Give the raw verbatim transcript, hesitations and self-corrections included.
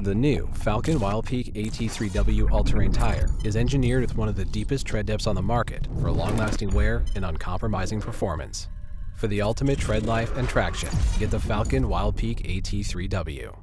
The new Falken Wildpeak A T three W all-terrain tire is engineered with one of the deepest tread depths on the market for long-lasting wear and uncompromising performance. For the ultimate tread life and traction, get the Falken Wildpeak A T three W.